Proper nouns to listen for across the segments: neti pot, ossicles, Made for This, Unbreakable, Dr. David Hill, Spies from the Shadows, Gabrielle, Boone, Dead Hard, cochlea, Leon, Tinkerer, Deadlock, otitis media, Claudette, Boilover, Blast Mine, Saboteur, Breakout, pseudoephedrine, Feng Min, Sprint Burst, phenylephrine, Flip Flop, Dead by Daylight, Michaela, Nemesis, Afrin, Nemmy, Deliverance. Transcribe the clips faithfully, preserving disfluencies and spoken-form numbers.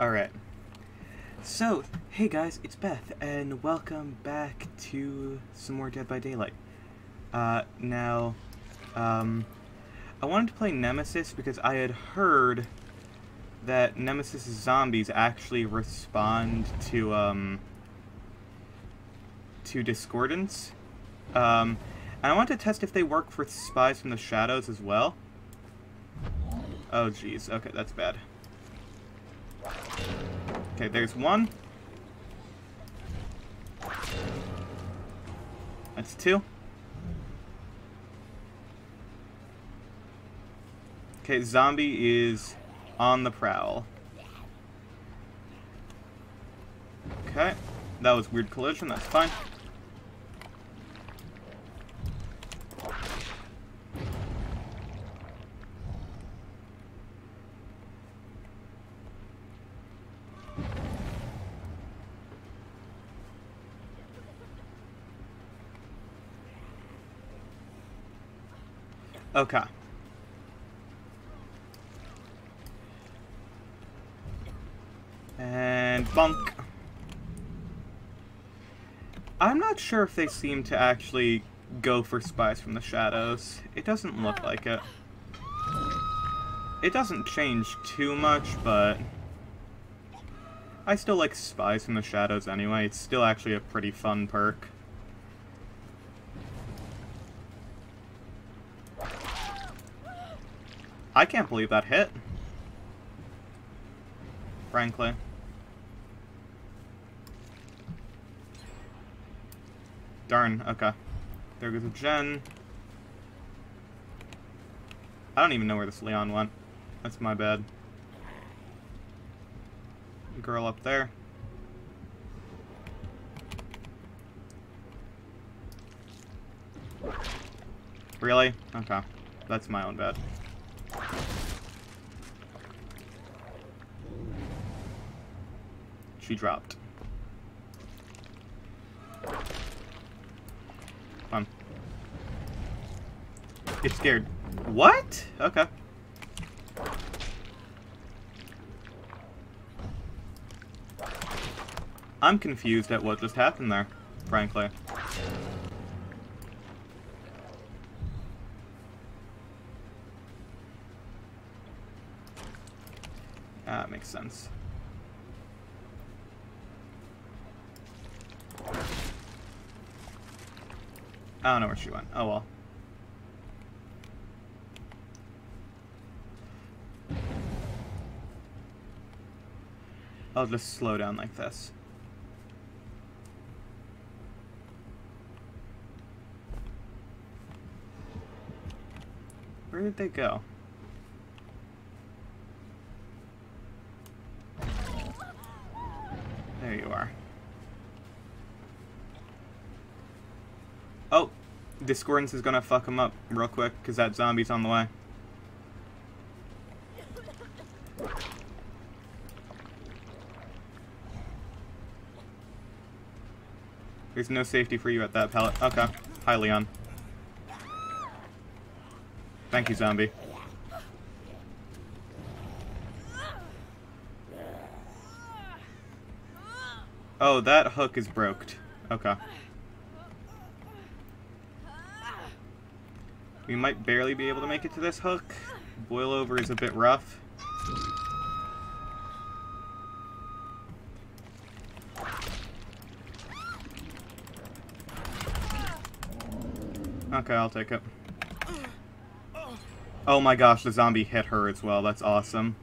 Alright. So, hey guys, it's Beth, and welcome back to some more Dead by Daylight. Uh, now, um, I wanted to play Nemesis because I had heard that Nemesis zombies actually respond to, um, to Discordance. Um, and I wanted to test if they work for Spies from the Shadows as well. Oh, jeez. Okay, that's bad. Okay, there's one. That's two. Okay, zombie is on the prowl. Okay, that was weird collision, that's fine. Okay. And bonk. I'm not sure if they seem to actually go for Spies from the Shadows. It doesn't look like it. It doesn't change too much, but I still like Spies from the Shadows anyway. It's still actually a pretty fun perk. I can't believe that hit, frankly. Darn, okay. There goes a gen. I don't even know where this Leon went. That's my bad. Girl up there. Really? Okay. That's my own bad. She dropped. Fun. It's scared. What? Okay. I'm confused at what just happened there, frankly. Ah, that makes sense. I don't know where she went. Oh well. I'll just slow down like this. Where did they go? There you are. Oh, Discordance is gonna fuck him up real quick because that zombie's on the way. There's no safety for you at that pallet. Okay. Hi, Leon. Thank you, zombie. Oh, that hook is broked. Okay. We might barely be able to make it to this hook. Boilover is a bit rough. Okay, I'll take it. Oh my gosh, the zombie hit her as well. That's awesome.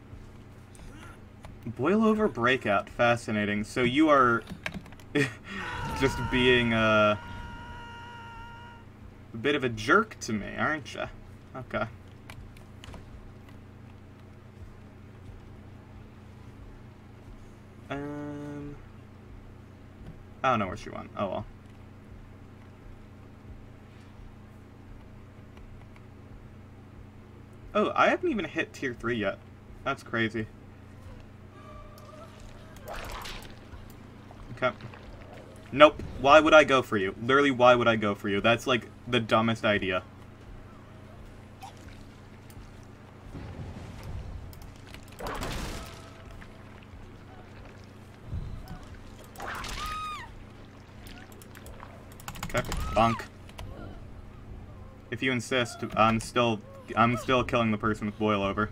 Boilover Breakout. Fascinating. So you are just being a... Uh... A bit of a jerk to me, aren't you? Okay. Um. I don't know where she went. Oh well. Oh, I haven't even hit tier three yet. That's crazy. Okay. Nope. Why would I go for you? Literally, why would I go for you? That's like the dumbest idea. Bonk. If you insist, I'm still I'm still killing the person with Boilover.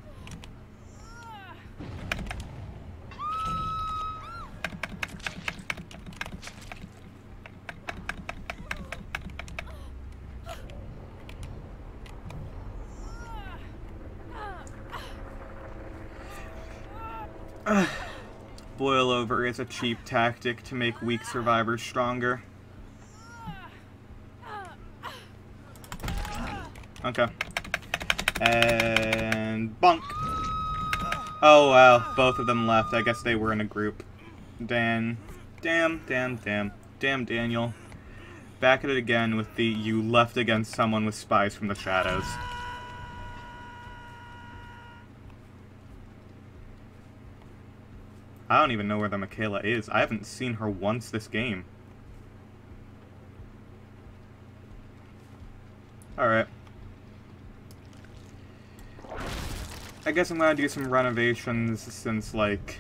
Boilover is a cheap tactic to make weak survivors stronger. Okay. And bonk. Oh wow, both of them left. I guess they were in a group. Dan. Damn, damn, damn. Damn, Daniel. Back at it again with the you left against someone with Spies from the Shadows. I don't even know where the Michaela is. I haven't seen her once this game. Alright. I guess I'm gonna do some renovations since, like...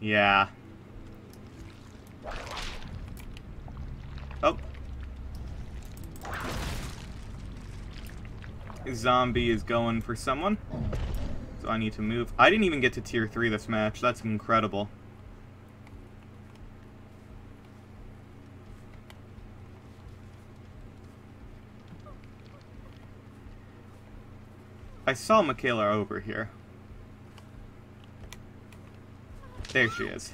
Yeah. Oh. Zombie is going for someone. So I need to move. I didn't even get to tier three this match. That's incredible. I saw Michaela over here. There she is.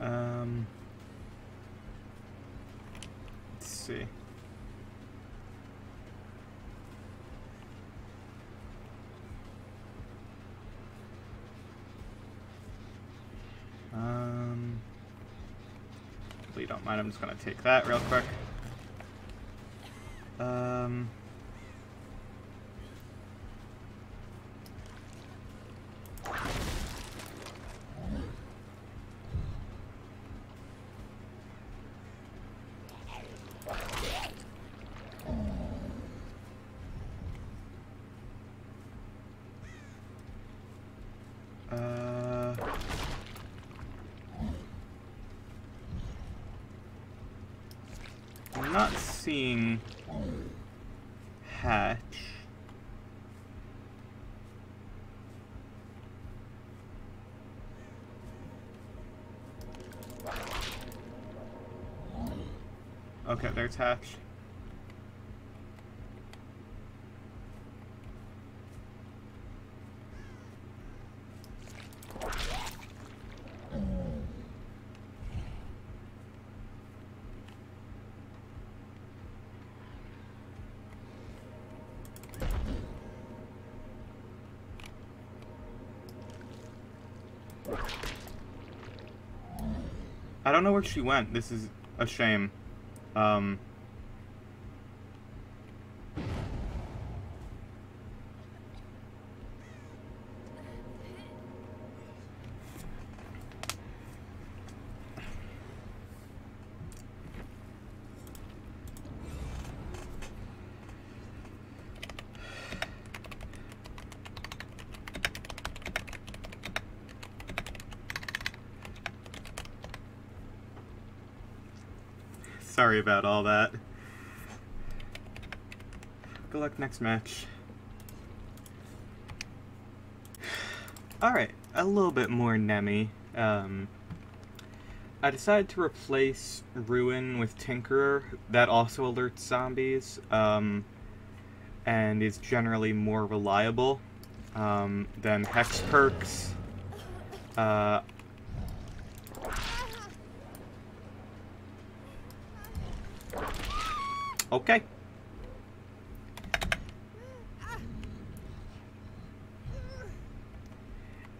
Um, let's see. Um, hopefully you don't mind, I'm just gonna take that real quick. Um... Not seeing hatch. Okay, there's hatch. I don't know where she went. This is a shame. Um, Sorry about all that. Good luck next match. Alright, a little bit more Nemi. Um, I decided to replace Ruin with Tinkerer. That also alerts zombies, um, and is generally more reliable um, than Hex Perks. Uh, okay.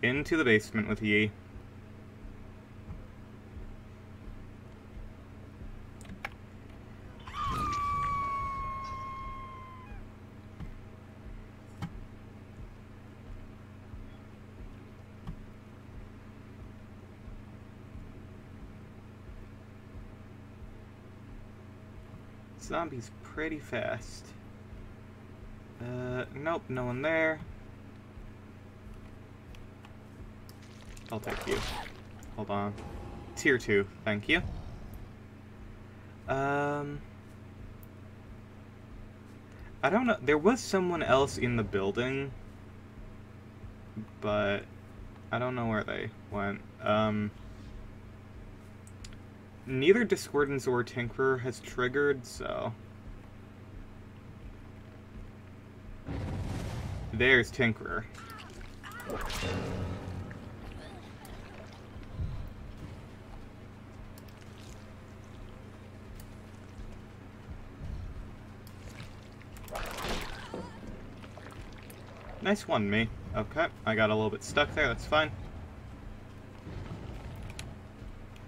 Into the basement with ye. Zombies pretty fast. Uh, nope, no one there. I'll take you. Hold on. Tier two, thank you. Um, I don't know. There was someone else in the building, but I don't know where they went. Um, neither Discordance or Tinkerer has triggered, so... There's Tinkerer. Nice one, me. Okay, I got a little bit stuck there, that's fine.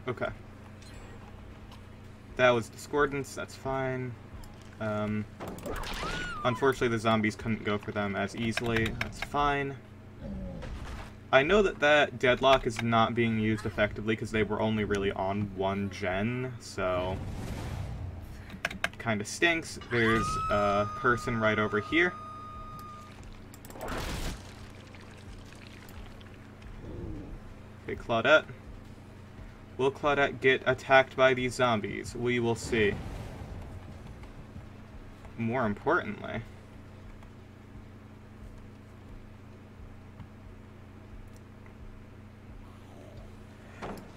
Okay. That was Discordance, that's fine. Um, unfortunately, the zombies couldn't go for them as easily, that's fine. I know that that Deadlock is not being used effectively because they were only really on one gen, so... Kinda stinks. There's a person right over here. Okay, Claudette. Will Claudette get attacked by these zombies? We will see. More importantly...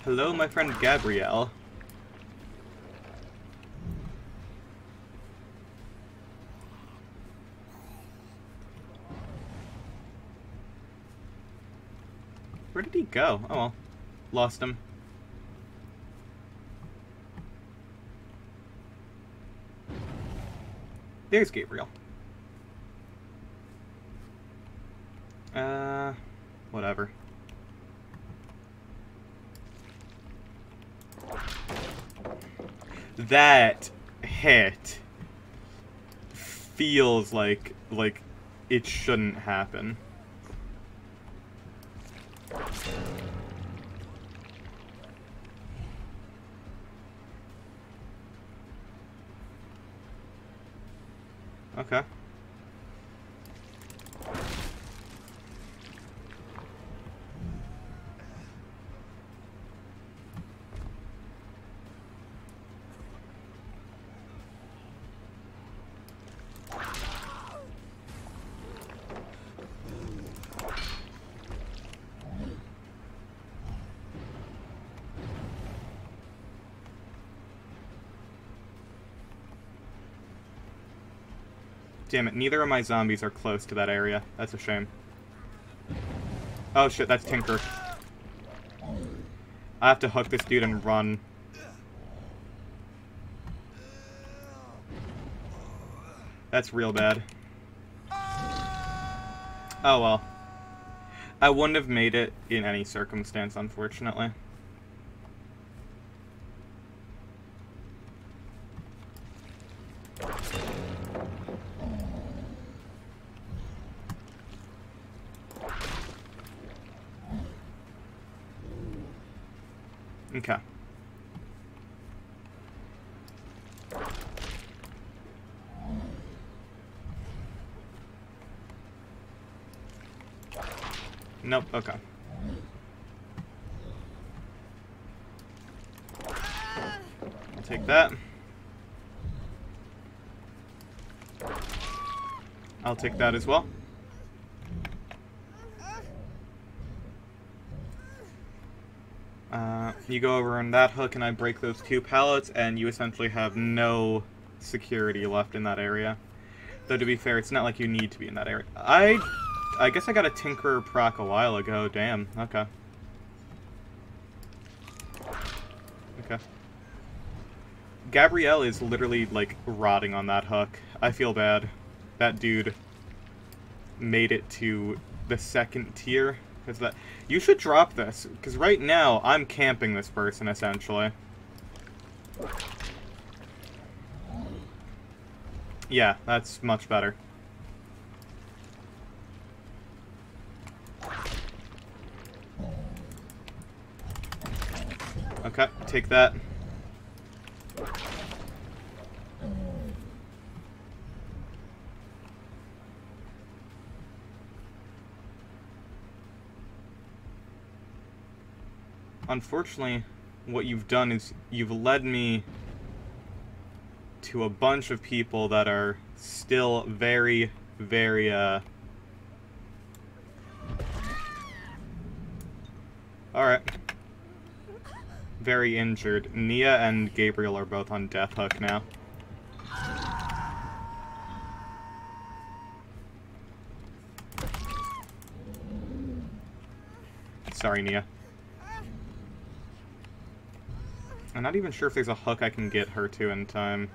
Hello, my friend Gabrielle. Where did he go? Oh well. Lost him. There's Gabrielle. Uh, whatever. That hit feels like like it shouldn't happen. Okay. Damn it, neither of my zombies are close to that area. That's a shame. Oh shit, that's Tinker. I have to hook this dude and run. That's real bad. Oh well. I wouldn't have made it in any circumstance, unfortunately. Okay. Nope, okay. I'll take that. I'll take that as well. Uh, you go over on that hook and I break those two pallets, and you essentially have no security left in that area. Though to be fair, it's not like you need to be in that area. I I guess I got a Tinkerer proc a while ago, damn, okay. Okay. Gabrielle is literally, like, rotting on that hook. I feel bad. That dude made it to the second tier. Is that you should drop this, because right now I'm camping this person, essentially. Yeah, that's much better. Okay, take that. Unfortunately, what you've done is you've led me to a bunch of people that are still very, very, uh... Alright. Very injured. Nia and Gabriel are both on death hook now. Sorry, Nia. I'm not even sure if there's a hook I can get her to in time.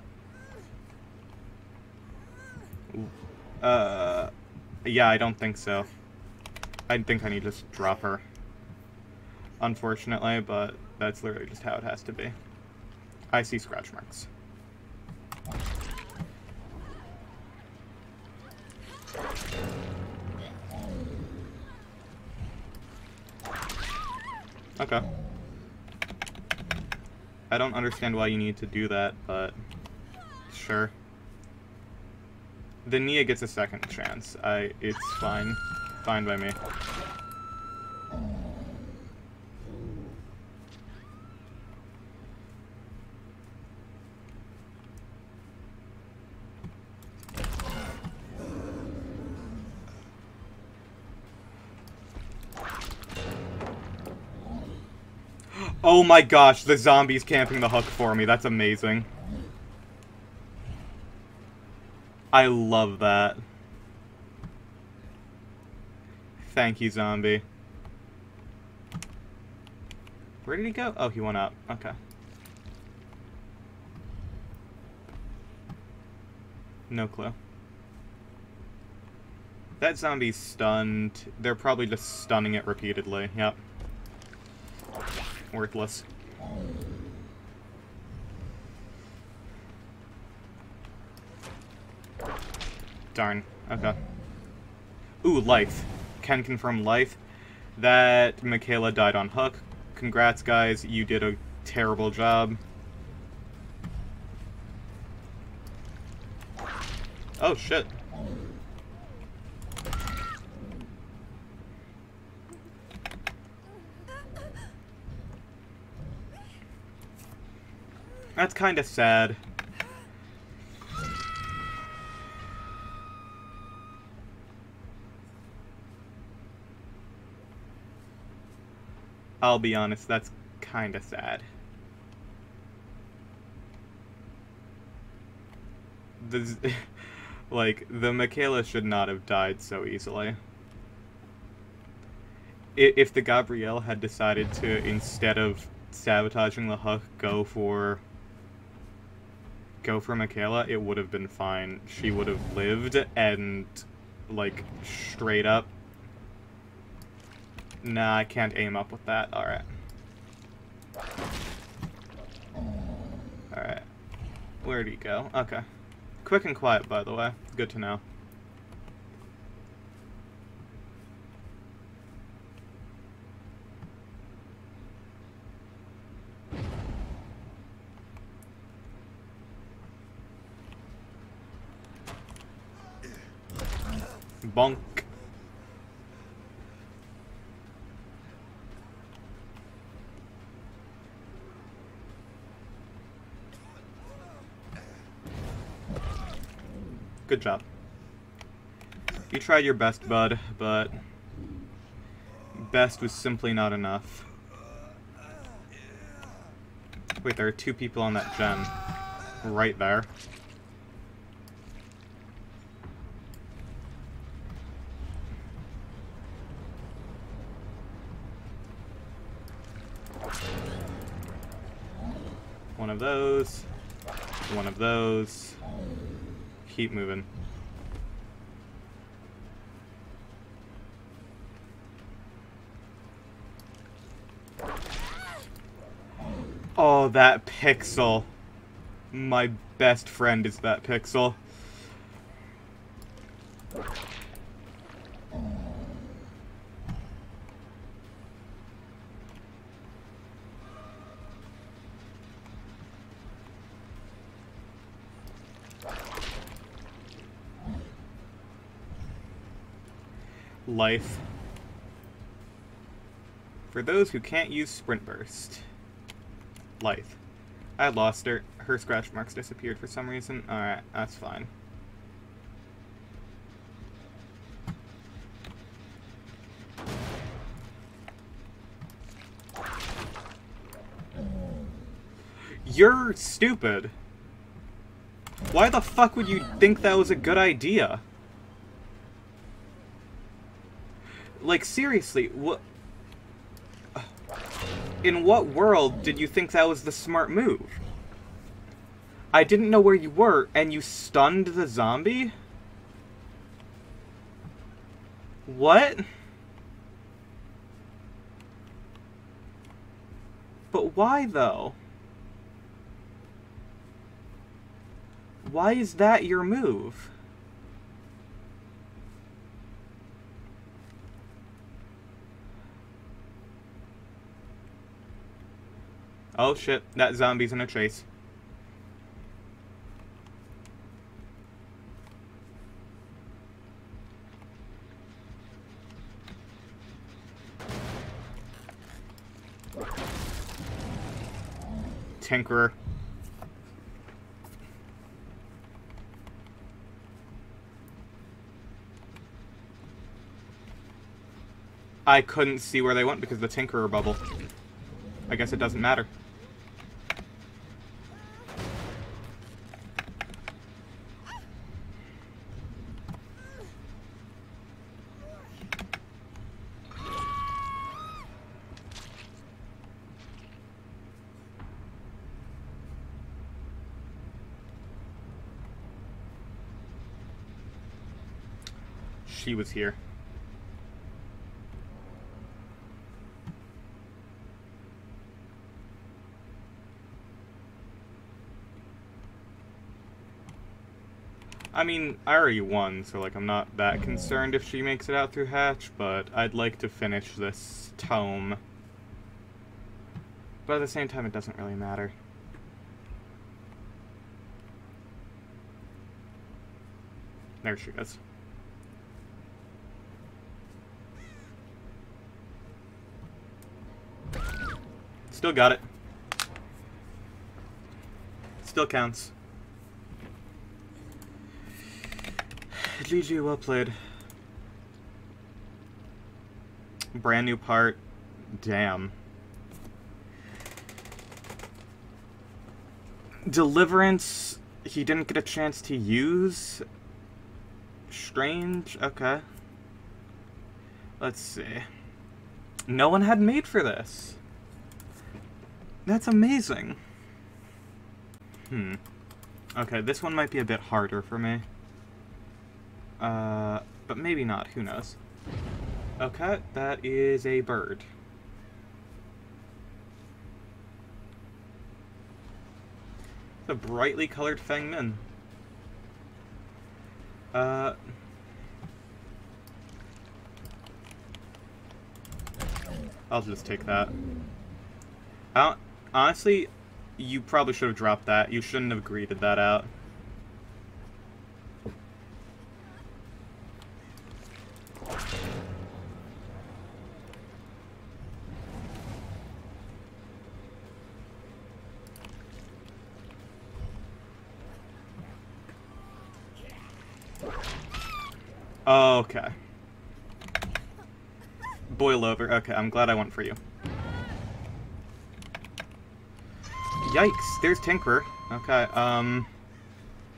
Uh, yeah, I don't think so. I think I need to just drop her. Unfortunately, but that's literally just how it has to be. I see scratch marks. Okay. I don't understand why you need to do that, but sure. The Nia gets a second chance. I it's fine. Fine by me. Oh my gosh, the zombie's camping the hook for me. That's amazing. I love that. Thank you, zombie. Where did he go? Oh, he went up. Okay. No clue. That zombie's stunned. They're probably just stunning it repeatedly. Yep. Worthless. Darn. Okay. Ooh, life. Can confirm life. That Michaela died on hook. Congrats, guys. You did a terrible job. Oh, shit. That's kind of sad. I'll be honest, that's kind of sad. The, like, the Michaela should not have died so easily. If the Gabrielle had decided to, instead of sabotaging the hook, go for... go for Michaela, it would have been fine. She would have lived and, like, straight up. Nah, I can't aim up with that. Alright. Alright. Where'd he go? Okay. Quick and Quiet, by the way. Good to know. Bonk. Good job. You tried your best, bud, but best was simply not enough. Wait, there are two people on that gen. Right there. One of those. One of those. Keep moving. Oh, that pixel. My best friend is that pixel. Life. For those who can't use Sprint Burst. Life. I lost her. Her scratch marks disappeared for some reason. Alright, that's fine. You're stupid. Why the fuck would you think that was a good idea? Like, seriously, what... In what world did you think that was the smart move? I didn't know where you were, and you stunned the zombie? What? But why, though? Why is that your move? Oh shit, that zombie's in a chase. Tinkerer. I couldn't see where they went because of the Tinkerer bubble. I guess it doesn't matter. He was here. I mean, I already won, so like I'm not that concerned if she makes it out through hatch, but I'd like to finish this tome. But at the same time, it doesn't really matter. There she goes. Still got it. Still counts. G G, well played. Brand new part. Damn. Deliverance, he didn't get a chance to use. Strange, okay. Let's see. No one had made for this. That's amazing. Hmm. Okay, this one might be a bit harder for me. Uh, but maybe not. Who knows? Okay, that is a bird. The brightly colored Feng Min. Uh... I'll just take that. I don't... Honestly, you probably should have dropped that. You shouldn't have greeted that out. Okay. Boilover. Okay, I'm glad I went for you. Yikes, there's Tinkerer. Okay, um...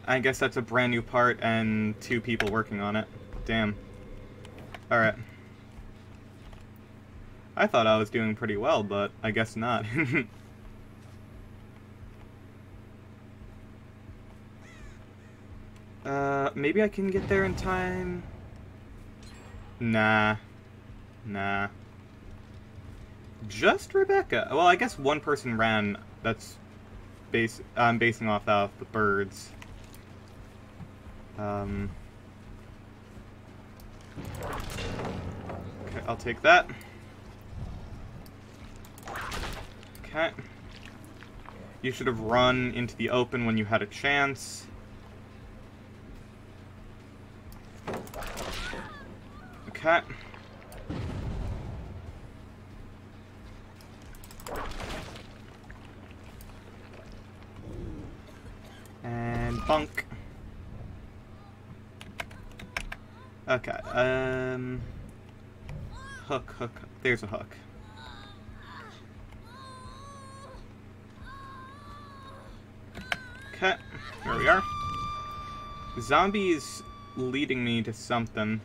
I guess that's a brand new part and two people working on it. Damn. Alright. I thought I was doing pretty well, but I guess not. uh, maybe I can get there in time? Nah. Nah. Just Rebecca. Well, I guess one person ran. That's base. I'm basing off of the birds. Um. Okay, I'll take that. Okay. You should have run into the open when you had a chance. Okay. And bunk. Okay, um... Hook, hook, hook. There's a hook. Okay, there we are. Zombie is leading me to something.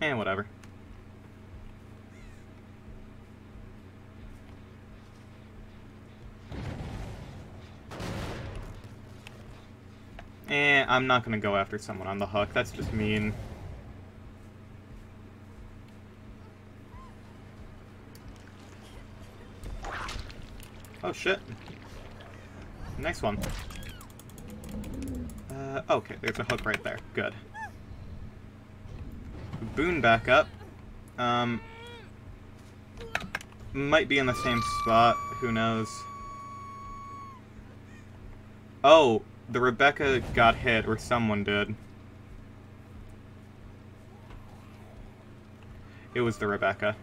And whatever. Eh, I'm not gonna go after someone on the hook. That's just mean. Oh shit. Next one. Uh, okay, there's a hook right there. Good. Boone back up. Um, might be in the same spot. Who knows? Oh, the Rebecca got hit, or someone did. It was the Rebecca.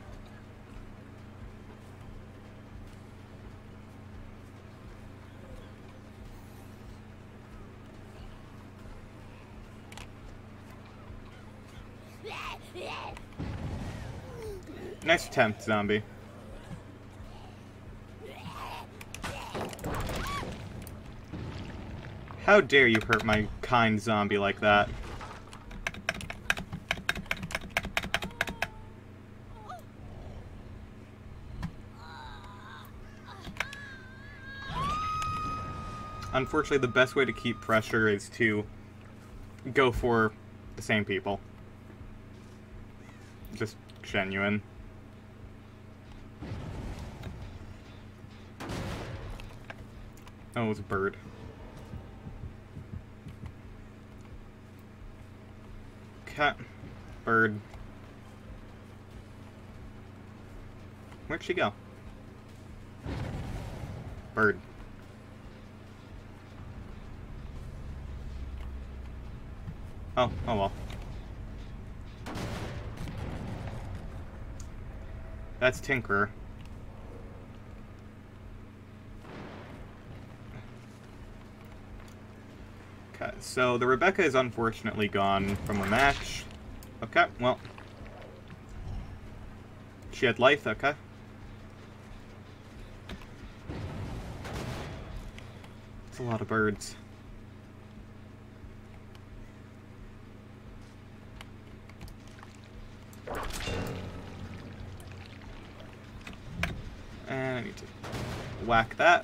Nice attempt, zombie. How dare you hurt my kind zombie like that? Unfortunately, the best way to keep pressure is to go for the same people. Just genuine. Oh, it was a bird. Cat. Bird. Where'd she go? Bird. Oh, oh well. That's Tinkerer. Okay, so the Rebecca is unfortunately gone from the match. Okay, well. She had life, okay. It's a lot of birds. And I need to whack that.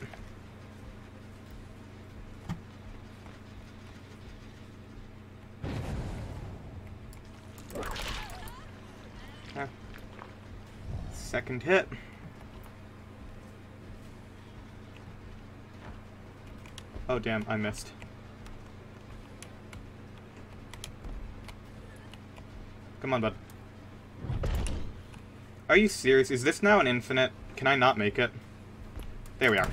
Second hit. Oh damn, I missed. Come on, bud. Are you serious? Is this now an infinite? Can I not make it? There we are.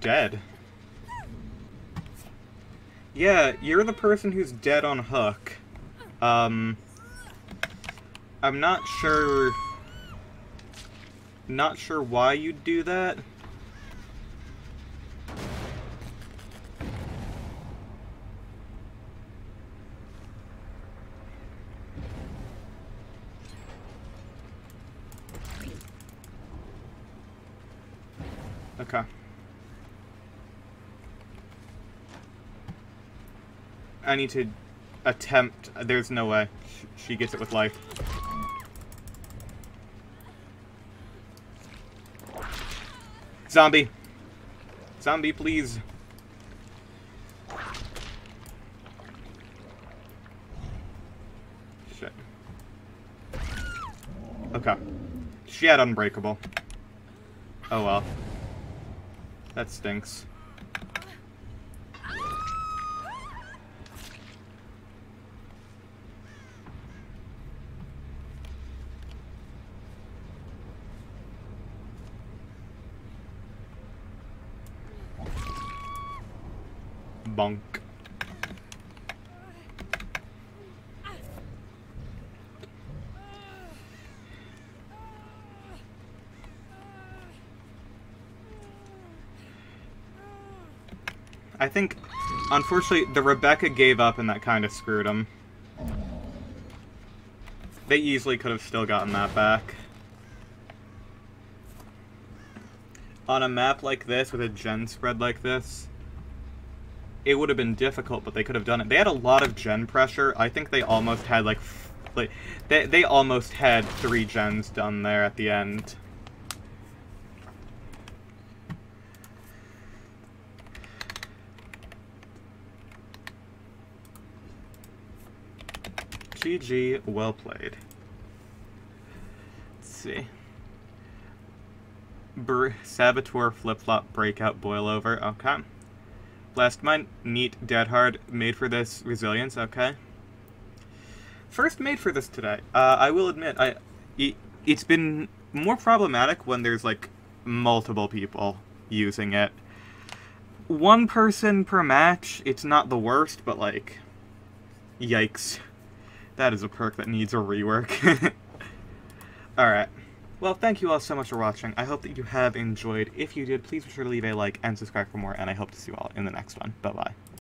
Dead. Yeah, you're the person who's dead on hook. Um, I'm not sure... Not sure why you'd do that. Okay. I need to attempt... There's no way. She gets it with life. Zombie. Zombie, please. Shit. Okay. She had Unbreakable. Oh well. That stinks. Bonk. I think, unfortunately, the Rebecca gave up and that kind of screwed them. They easily could have still gotten that back. On a map like this, with a gen spread like this, it would have been difficult, but they could have done it. They had a lot of gen pressure. I think they almost had, like, f like they, they almost had three gens done there at the end. G G, well played. Let's see. Br Saboteur, Flip Flop, Breakout, Boilover. Okay. Blast Mine, neat, Dead Hard, Made for This, Resilience, okay. First Made for This today. Uh, I will admit, I it, it's been more problematic when there's, like, multiple people using it. One person per match, it's not the worst, but, like, yikes. That is a perk that needs a rework. Alright. Well, thank you all so much for watching. I hope that you have enjoyed. If you did, please be sure to leave a like and subscribe for more, and I hope to see you all in the next one. Bye-bye.